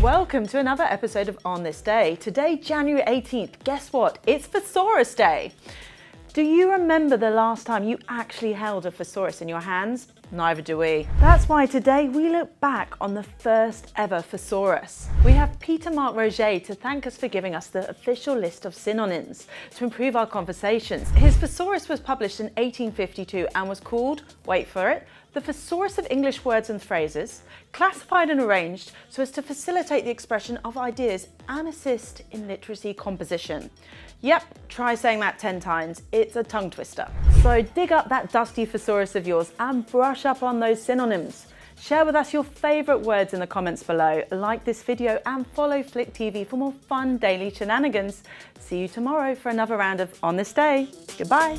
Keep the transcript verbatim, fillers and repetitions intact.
Welcome to another episode of On This Day. Today, January eighteenth, guess what? It's Thesaurus Day. Do you remember the last time you actually held a thesaurus in your hands? Neither do we. That's why today we look back on the first ever thesaurus. We have Peter Mark Roget to thank us for giving us the official list of synonyms to improve our conversations. His thesaurus was published in eighteen fifty-two and was called, wait for it, the Thesaurus of English Words and Phrases, classified and arranged so as to facilitate the expression of ideas and assist in literacy composition. Yep, try saying that ten times. It's a tongue twister. So dig up that dusty thesaurus of yours and brush up on those synonyms. Share with us your favourite words in the comments below, like this video and follow Flick T V for more fun daily shenanigans. See you tomorrow for another round of On This Day. Goodbye.